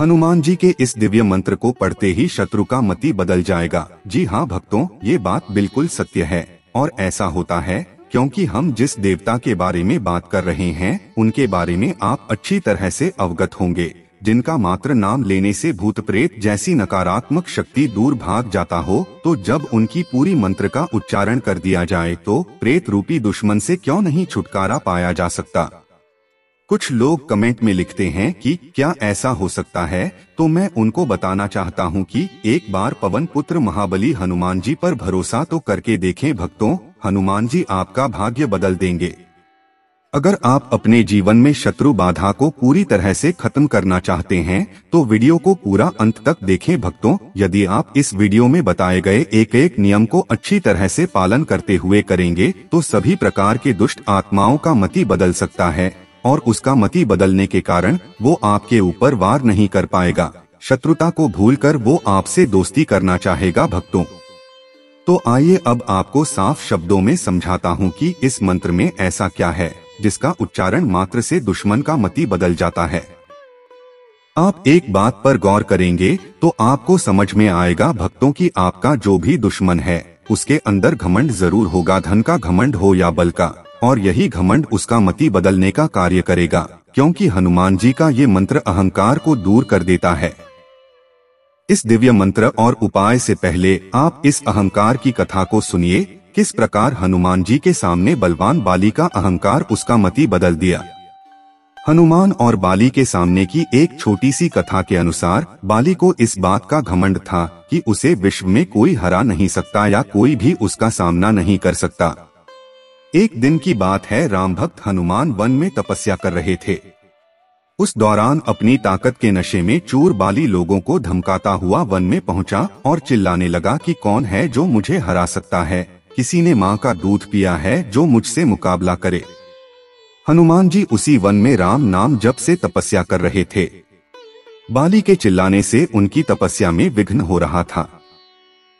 हनुमान जी के इस दिव्य मंत्र को पढ़ते ही शत्रु का मति बदल जाएगा। जी हाँ भक्तों, ये बात बिल्कुल सत्य है और ऐसा होता है क्योंकि हम जिस देवता के बारे में बात कर रहे हैं उनके बारे में आप अच्छी तरह से अवगत होंगे, जिनका मात्र नाम लेने से भूत प्रेत जैसी नकारात्मक शक्ति दूर भाग जाता हो। तो जब उनकी पूरी मंत्र का उच्चारण कर दिया जाए तो प्रेत रूपी दुश्मन से क्यों नहीं छुटकारा पाया जा सकता। कुछ लोग कमेंट में लिखते हैं कि क्या ऐसा हो सकता है, तो मैं उनको बताना चाहता हूं कि एक बार पवन पुत्र महाबली हनुमान जी पर भरोसा तो करके देखें भक्तों, हनुमान जी आपका भाग्य बदल देंगे। अगर आप अपने जीवन में शत्रु बाधा को पूरी तरह से खत्म करना चाहते हैं तो वीडियो को पूरा अंत तक देखें भक्तों। यदि आप इस वीडियो में बताए गए एक एक नियम को अच्छी तरह से पालन करते हुए करेंगे तो सभी प्रकार के दुष्ट आत्माओं का मति बदल सकता है और उसका मति बदलने के कारण वो आपके ऊपर वार नहीं कर पाएगा। शत्रुता को भूलकर वो आपसे दोस्ती करना चाहेगा भक्तों। तो आइए अब आपको साफ शब्दों में समझाता हूँ कि इस मंत्र में ऐसा क्या है जिसका उच्चारण मात्र से दुश्मन का मति बदल जाता है। आप एक बात पर गौर करेंगे तो आपको समझ में आएगा भक्तों कि आपका जो भी दुश्मन है उसके अंदर घमंड जरूर होगा, धन का घमंड हो या बल का, और यही घमंड उसका मति बदलने का कार्य करेगा क्योंकि हनुमान जी का ये मंत्र अहंकार को दूर कर देता है। इस दिव्य मंत्र और उपाय से पहले आप इस अहंकार की कथा को सुनिए, किस प्रकार हनुमान जी के सामने बलवान बाली का अहंकार उसका मति बदल दिया। हनुमान और बाली के सामने की एक छोटी सी कथा के अनुसार बाली को इस बात का घमंड था कि उसे विश्व में कोई हरा नहीं सकता या कोई भी उसका सामना नहीं कर सकता। एक दिन की बात है, राम भक्त हनुमान वन में तपस्या कर रहे थे। उस दौरान अपनी ताकत के नशे में चूर बाली लोगों को धमकाता हुआ वन में पहुंचा और चिल्लाने लगा कि कौन है जो मुझे हरा सकता है, किसी ने माँ का दूध पिया है जो मुझसे मुकाबला करे। हनुमान जी उसी वन में राम नाम जप से तपस्या कर रहे थे। बाली के चिल्लाने से उनकी तपस्या में विघ्न हो रहा था।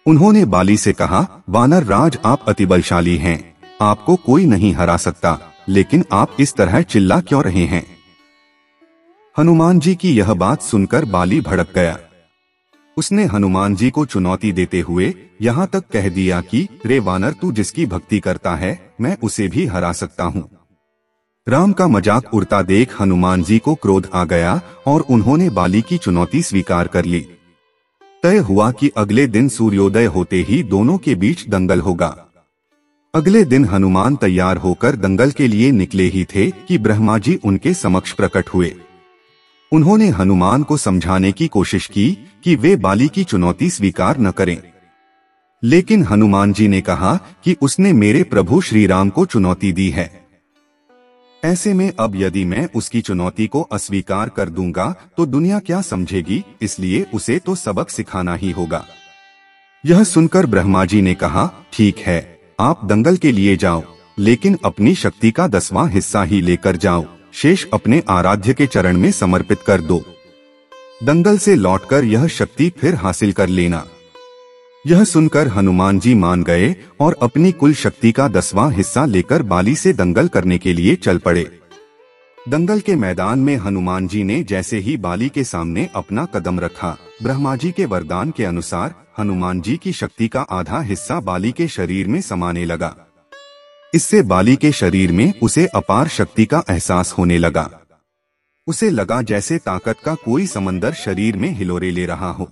उन्होंने बाली से कहा, वानर राज आप अति बलशाली हैं, आपको कोई नहीं हरा सकता, लेकिन आप इस तरह चिल्ला क्यों रहे हैं। हनुमान जी की यह बात सुनकर बाली भड़क गया। उसने हनुमान जी को चुनौती देते हुए यहाँ तक कह दिया कि रे वानर, तू जिसकी भक्ति करता है मैं उसे भी हरा सकता हूँ। राम का मजाक उड़ता देख हनुमान जी को क्रोध आ गया और उन्होंने बाली की चुनौती स्वीकार कर ली। तय हुआ कि अगले दिन सूर्योदय होते ही दोनों के बीच दंगल होगा। अगले दिन हनुमान तैयार होकर दंगल के लिए निकले ही थे कि ब्रह्मा जी उनके समक्ष प्रकट हुए। उन्होंने हनुमान को समझाने की कोशिश की कि वे बाली की चुनौती स्वीकार न करें, लेकिन हनुमान जी ने कहा कि उसने मेरे प्रभु श्री राम को चुनौती दी है, ऐसे में अब यदि मैं उसकी चुनौती को अस्वीकार कर दूंगा तो दुनिया क्या समझेगी, इसलिए उसे तो सबक सिखाना ही होगा। यह सुनकर ब्रह्मा जी ने कहा, ठीक है, आप दंगल के लिए जाओ, लेकिन अपनी शक्ति का 10वां हिस्सा ही लेकर जाओ, शेष अपने आराध्य के चरण में समर्पित कर दो। दंगल से लौटकर यह शक्ति फिर हासिल कर लेना। यह सुनकर हनुमान जी मान गए और अपनी कुल शक्ति का 10वां हिस्सा लेकर बाली से दंगल करने के लिए चल पड़े। दंगल के मैदान में हनुमान जी ने जैसे ही बाली के सामने अपना कदम रखा, ब्रह्मा जी के वरदान के अनुसार हनुमान जी की शक्ति का आधा हिस्सा बाली के शरीर में समाने लगा। इससे बाली के शरीर में उसे अपार शक्ति का एहसास होने लगा। उसे लगा जैसे ताकत का कोई समंदर शरीर में हिलोरे ले रहा हो।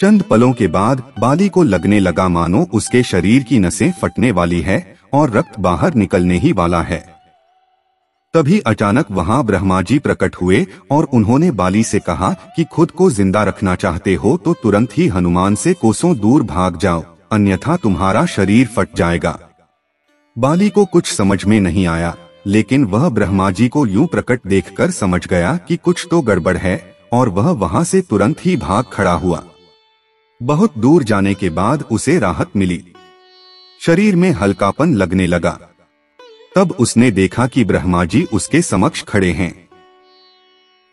चंद पलों के बाद बाली को लगने लगा मानो उसके शरीर की नसें फटने वाली है और रक्त बाहर निकलने ही वाला है। तभी अचानक वहां ब्रह्मा जी प्रकट हुए और उन्होंने बाली से कहा कि खुद को जिंदा रखना चाहते हो तो तुरंत ही हनुमान से कोसों दूर भाग जाओ, अन्यथा तुम्हारा शरीर फट जाएगा। बाली को कुछ समझ में नहीं आया, लेकिन वह ब्रह्मा जी को यूं प्रकट देखकर समझ गया कि कुछ तो गड़बड़ है और वह वहां से तुरंत ही भाग खड़ा हुआ। बहुत दूर जाने के बाद उसे राहत मिली, शरीर में हल्कापन लगने लगा। तब उसने देखा कि ब्रह्मा जी उसके समक्ष खड़े हैं।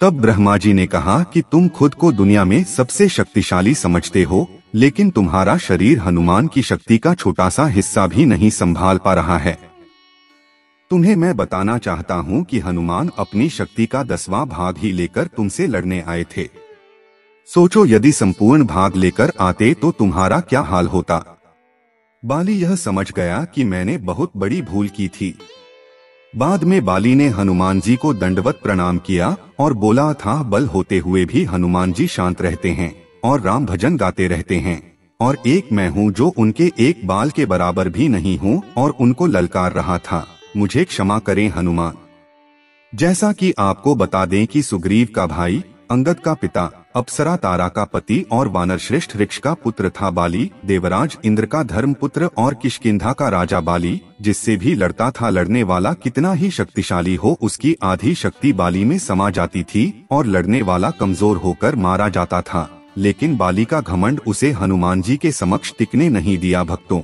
तब ब्रह्मा जी ने कहा कि तुम खुद को दुनिया में सबसे शक्तिशाली समझते हो, लेकिन तुम्हारा शरीर हनुमान की शक्ति का छोटा सा हिस्सा भी नहीं संभाल पा रहा है। तुम्हें मैं बताना चाहता हूँ कि हनुमान अपनी शक्ति का 10वां भाग ही लेकर तुमसे लड़ने आए थे, सोचो यदि संपूर्ण भाग लेकर आते तो तुम्हारा क्या हाल होता। बाली यह समझ गया कि मैंने बहुत बड़ी भूल की थी। बाद में बाली ने हनुमान जी को दंडवत प्रणाम किया और बोला था, बल होते हुए भी हनुमान जी शांत रहते हैं और राम भजन गाते रहते हैं, और एक मैं हूँ जो उनके एक बाल के बराबर भी नहीं हूँ और उनको ललकार रहा था, मुझे क्षमा करें हनुमान। जैसा कि आपको बता दें कि सुग्रीव का भाई, अंगद का पिता, अप्सरा तारा का पति और वानर श्रेष्ठ ऋक्ष का पुत्र था बाली, देवराज इंद्र का धर्मपुत्र और किष्किंधा का राजा बाली, जिससे भी लड़ता था। लड़ने वाला कितना ही शक्तिशाली हो, उसकी आधी शक्ति बाली में समा जाती थी और लड़ने वाला कमजोर होकर मारा जाता था, लेकिन बाली का घमंड उसे हनुमान जी के समक्ष टिकने नहीं दिया। भक्तों,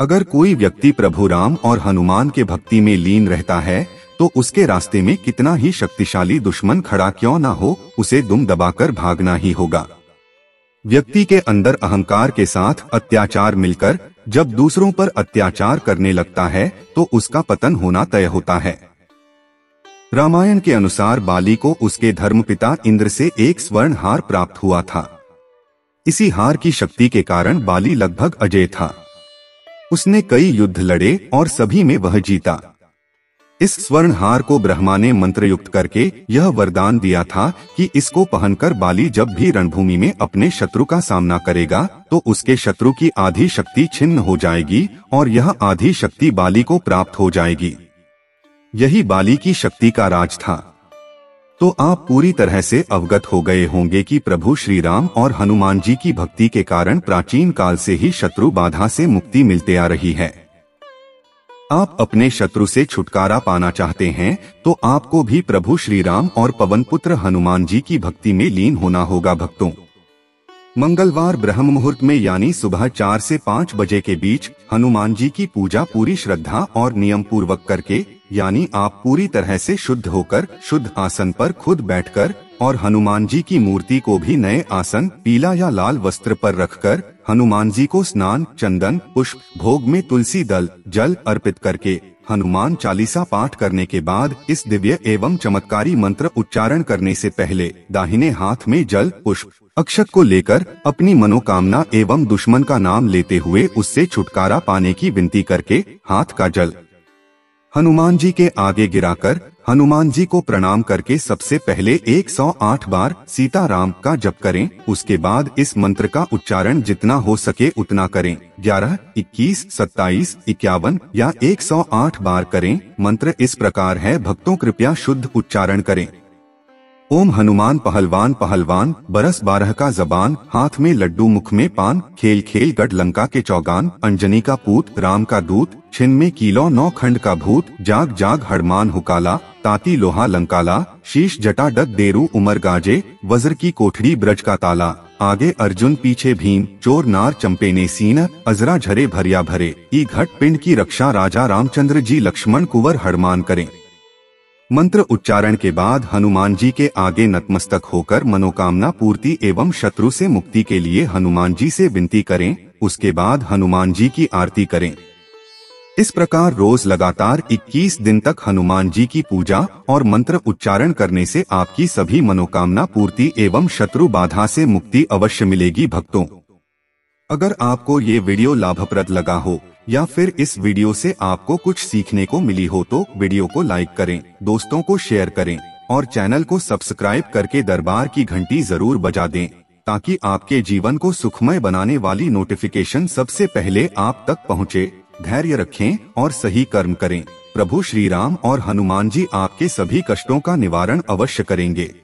अगर कोई व्यक्ति प्रभु राम और हनुमान के भक्ति में लीन रहता है तो उसके रास्ते में कितना ही शक्तिशाली दुश्मन खड़ा क्यों ना हो, उसे दुम दबाकर भागना ही होगा। व्यक्ति के अंदर अहंकार के साथ अत्याचार मिलकर जब दूसरों पर अत्याचार करने लगता है तो उसका पतन होना तय होता है। रामायण के अनुसार बाली को उसके धर्मपिता इंद्र से एक स्वर्ण हार प्राप्त हुआ था। इसी हार की शक्ति के कारण बाली लगभग अजय था। उसने कई युद्ध लड़े और सभी में वह जीता। इस स्वर्णहार को ब्रह्मा ने मंत्रयुक्त करके यह वरदान दिया था कि इसको पहनकर बाली जब भी रणभूमि में अपने शत्रु का सामना करेगा तो उसके शत्रु की आधी शक्ति छिन्न हो जाएगी और यह आधी शक्ति बाली को प्राप्त हो जाएगी। यही बाली की शक्ति का राज था। तो आप पूरी तरह से अवगत हो गए होंगे कि प्रभु श्री राम और हनुमान जी की भक्ति के कारण प्राचीन काल से ही शत्रु बाधा से मुक्ति मिलते आ रही है। आप अपने शत्रु से छुटकारा पाना चाहते हैं तो आपको भी प्रभु श्री राम और पवन पुत्र हनुमान जी की भक्ति में लीन होना होगा। भक्तों, मंगलवार ब्रह्म मुहूर्त में यानी सुबह 4 से 5 बजे के बीच हनुमान जी की पूजा पूरी श्रद्धा और नियम पूर्वक करके, यानी आप पूरी तरह से शुद्ध होकर शुद्ध आसन पर खुद बैठकर और हनुमान जी की मूर्ति को भी नए आसन, पीला या लाल वस्त्र पर रखकर हनुमान जी को स्नान, चंदन, पुष्प, भोग में तुलसी दल, जल अर्पित करके हनुमान चालीसा पाठ करने के बाद इस दिव्य एवं चमत्कारी मंत्र उच्चारण करने से पहले दाहिने हाथ में जल, पुष्प, अक्षत को लेकर अपनी मनोकामना एवं दुश्मन का नाम लेते हुए उससे छुटकारा पाने की विनती करके हाथ का जल हनुमान जी के आगे गिराकर हनुमान जी को प्रणाम करके सबसे पहले 108 बार सीताराम का जप करें। उसके बाद इस मंत्र का उच्चारण जितना हो सके उतना करें, 11, 21, 27, 51 या 108 बार करें। मंत्र इस प्रकार है भक्तों, कृपया शुद्ध उच्चारण करें। ओम हनुमान पहलवान पहलवान, बरस 12 का जबान, हाथ में लड्डू मुख में पान, खेल खेल गढ़ लंका के चौगान, अंजनी का पूत राम का दूत, छिन में कीलो 9 खंड का भूत, जाग जाग हनुमान हुकाला, ताती लोहा लंकाला, शीश जटा डग देरू उमर गाजे, वज्र की कोठड़ी ब्रज का ताला, आगे अर्जुन पीछे भीम, चोर नार चंपे ने सीना, अजरा झरे भरिया भरे, ई घट पिंड की रक्षा राजा रामचंद्र जी लक्ष्मण कुंवर हनुमान करें। मंत्र उच्चारण के बाद हनुमान जी के आगे नतमस्तक होकर मनोकामना पूर्ति एवं शत्रु से मुक्ति के लिए हनुमान जी से विनती करें। उसके बाद हनुमान जी की आरती करें। इस प्रकार रोज लगातार 21 दिन तक हनुमान जी की पूजा और मंत्र उच्चारण करने से आपकी सभी मनोकामना पूर्ति एवं शत्रु बाधा से मुक्ति अवश्य मिलेगी। भक्तों, अगर आपको ये वीडियो लाभप्रद लगा हो या फिर इस वीडियो से आपको कुछ सीखने को मिली हो तो वीडियो को लाइक करें, दोस्तों को शेयर करें और चैनल को सब्सक्राइब करके दरबार की घंटी जरूर बजा दें, ताकि आपके जीवन को सुखमय बनाने वाली नोटिफिकेशन सबसे पहले आप तक पहुंचे। धैर्य रखें और सही कर्म करें। प्रभु श्री राम और हनुमान जी आपके सभी कष्टों का निवारण अवश्य करेंगे।